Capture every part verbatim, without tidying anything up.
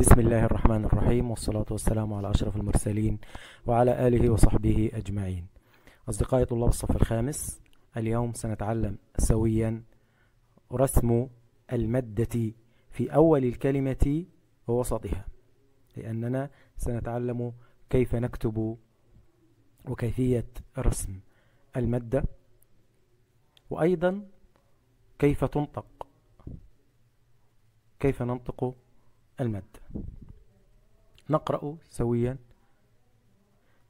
بسم الله الرحمن الرحيم، والصلاة والسلام على أشرف المرسلين وعلى آله وصحبه أجمعين. أصدقائي طلاب الصف الخامس، اليوم سنتعلم سويا رسم المادة في أول الكلمة ووسطها، لأننا سنتعلم كيف نكتب وكيفية رسم المادة، وأيضا كيف تنطق كيف ننطق المادة. نقرأ سويا: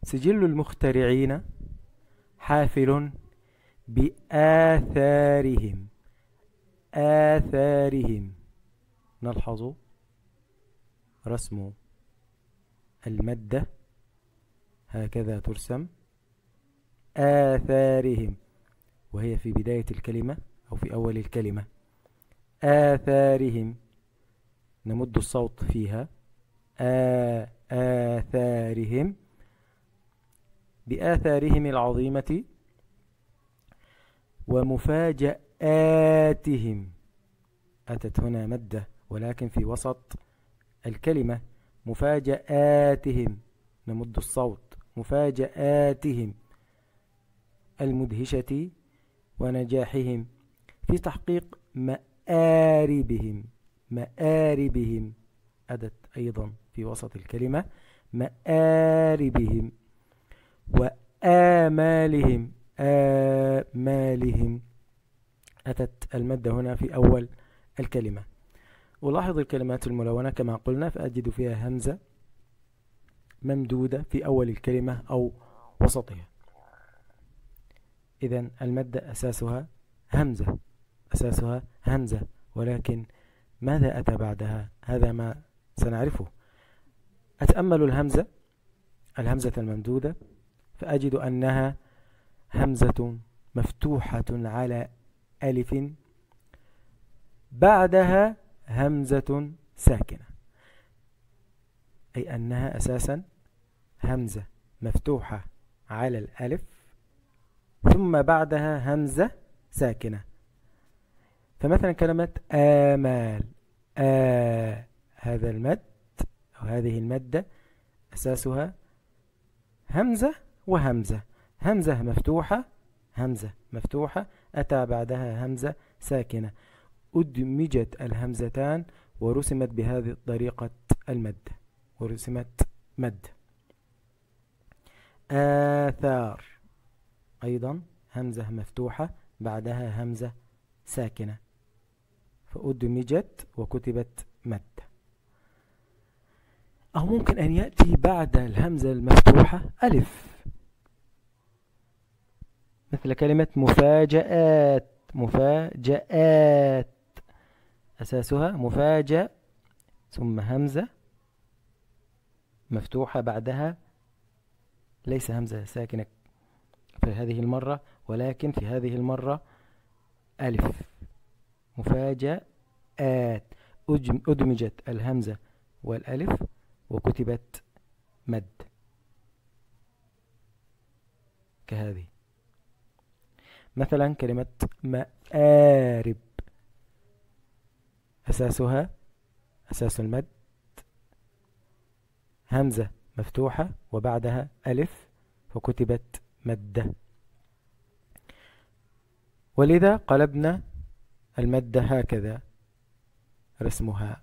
سجل المخترعين حافل بآثارهم آثارهم نلحظ رسم المادة، هكذا ترسم آثارهم، وهي في بداية الكلمة أو في أول الكلمة. آثارهم، نمد الصوت فيها، آثارهم، بآثارهم العظيمة ومفاجآتهم. أتت هنا مادة ولكن في وسط الكلمة، مفاجآتهم، نمد الصوت، مفاجآتهم المدهشة ونجاحهم في تحقيق مآربهم مآربهم أتت أيضا في وسط الكلمة، مآربهم وآمالهم آمالهم أتت المادة هنا في أول الكلمة. ألاحظ الكلمات الملونة كما قلنا، فأجد فيها همزة ممدودة في أول الكلمة أو وسطها. إذن المادة أساسها همزة أساسها همزة ولكن ماذا أتى بعدها؟ هذا ما سنعرفه. أتأمل الهمزة الهمزة الممدودة فأجد أنها همزة مفتوحة على ألف، بعدها همزة ساكنة، أي أنها أساسا همزة مفتوحة على الألف ثم بعدها همزة ساكنة. فمثلا كلمة آمال، آ هذا المد أو هذه المادة أساسها همزة وهمزة همزة مفتوحة همزة مفتوحة أتى بعدها همزة ساكنة، أدمجت الهمزتان ورسمت بهذه الطريقة المادة ورسمت مد. آثار أيضا همزة مفتوحة بعدها همزة ساكنة فأدمجت وكتبت مد، أو ممكن أن يأتي بعد الهمزة المفتوحة ألف، مثل كلمة مفاجآت مفاجآت أساسها مفاجأ ثم همزة مفتوحة بعدها ليس همزة ساكنة في هذه المرة، ولكن في هذه المرة ألف. مفاجآت أدمجت الهمزة والألف وكتبت مد كهذه. مثلا كلمة مآرب أساسها أساس المد همزة مفتوحة وبعدها ألف وكتبت مد، ولذا قلبنا المادة هكذا رسمها.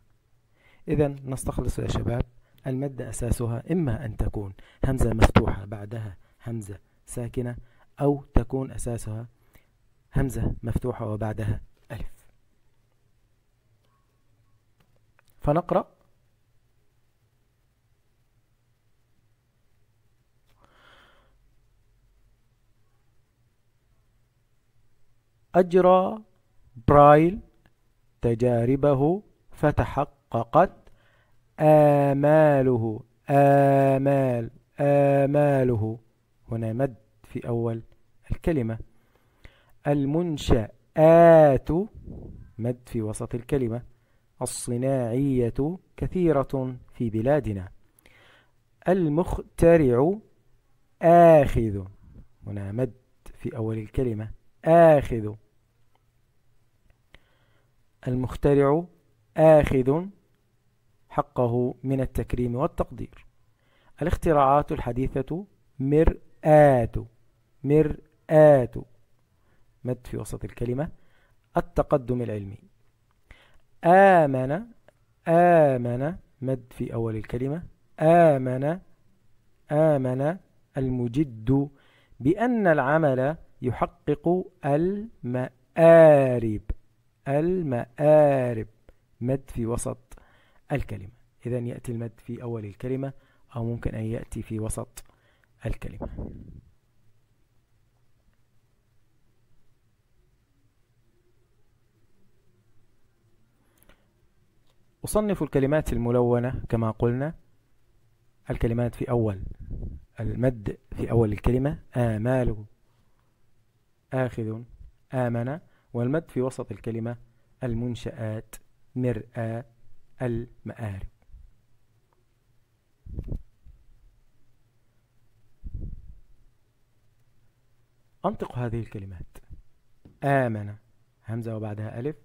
إذن نستخلص يا شباب، المادة أساسها إما أن تكون همزة مفتوحة بعدها همزة ساكنة، أو تكون أساسها همزة مفتوحة وبعدها ألف. فنقرأ: أجرى برايل تجاربه فتحققت آماله آمال آماله هنا مد في أول الكلمة. المنشآت مد في وسط الكلمة. الصناعية كثيرة في بلادنا. المخترع آخذ هنا مد في أول الكلمة، آخذ المخترع آخذ حقه من التكريم والتقدير. الاختراعات الحديثة مرآة، مرآة مد في وسط الكلمة، التقدم العلمي. آمن، آمن مد في أول الكلمة، آمن، آمن المجد بأن العمل يحقق المآرب، المآرب مد في وسط الكلمة. إذن يأتي المد في أول الكلمة أو ممكن أن يأتي في وسط الكلمة. أصنف الكلمات الملونة كما قلنا: الكلمات في أول المد في أول الكلمة آمال آخذ آمن، والمد في وسط الكلمة المنشآت مرآة المآرب. أنطق هذه الكلمات: آمن همزة وبعدها ألف،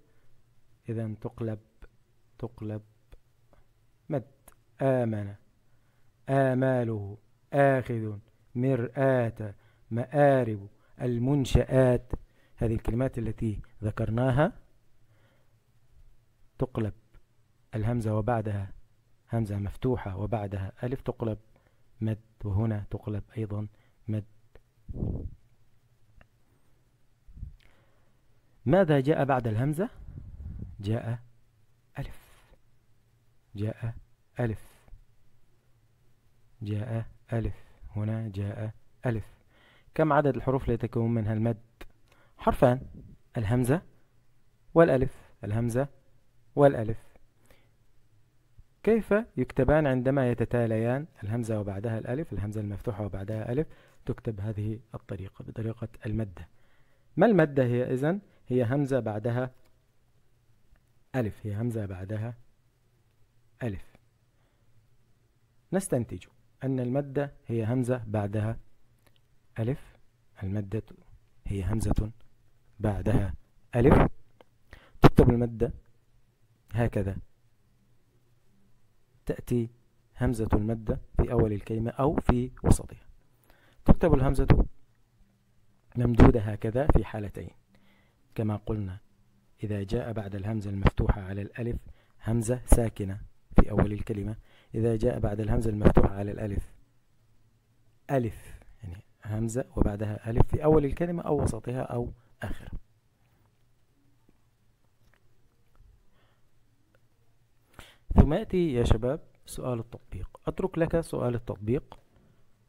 إذن تقلب، تقلب مد، آمن آماله آخذ مرآة مآرب المنشآت. هذه الكلمات التي ذكرناها تقلب، الهمزة وبعدها همزة مفتوحة وبعدها ألف تقلب مد، وهنا تقلب أيضا مد. ماذا جاء بعد الهمزة؟ جاء ألف، جاء ألف، جاء ألف، هنا جاء ألف. كم عدد الحروف التي تكون منها المد؟ حرفان، الهمزة والألف، الهمزة والألف. كيف يكتبان عندما يتتاليان؟ الهمزة وبعدها الألف، الهمزة المفتوحة وبعدها ألف، تكتب هذه الطريقة بطريقة المدة. ما المدة هي إذن؟ هي همزة بعدها ألف، هي همزة بعدها ألف. نستنتج أن المادة هي همزة بعدها ألف، المادة هي همزة بعدها ألف. تكتب المادة هكذا، تأتي همزة المادة في أول الكلمة أو في وسطها. تكتب الهمزة ممدودة هكذا في حالتين كما قلنا: إذا جاء بعد الهمزة المفتوحة على الألف همزة ساكنة في أول الكلمة، إذا جاء بعد الهمزة المفتوحة على الألف ألف، يعني همزة وبعدها ألف في أول الكلمة أو وسطها أو آخر. ثم يأتي يا شباب سؤال التطبيق. أترك لك سؤال التطبيق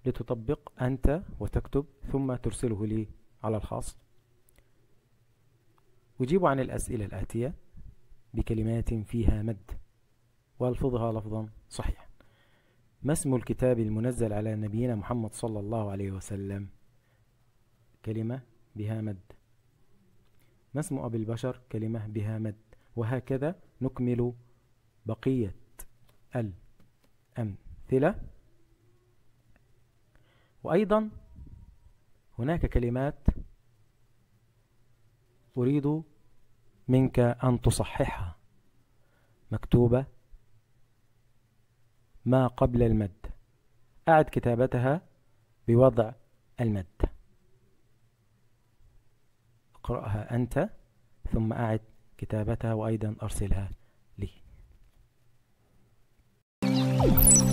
لتطبق أنت وتكتب ثم ترسله لي على الخاص. أجيب عن الأسئلة الآتية بكلمات فيها مد والفظها لفظا صحيحا. ما اسم الكتاب المنزل على نبينا محمد صلى الله عليه وسلم؟ كلمة بها مد. ما اسم أبي البشر؟ كلمة بها مد. وهكذا نكمل بقية الأمثلة. وأيضا هناك كلمات أريد منك أن تصححها مكتوبة ما قبل المد، أعد كتابتها بوضع المد. اقرأها أنت ثم أعد كتابتها وأيضا أرسلها لي.